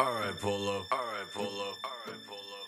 All right, Polo. All right, Polo. All right, Polo.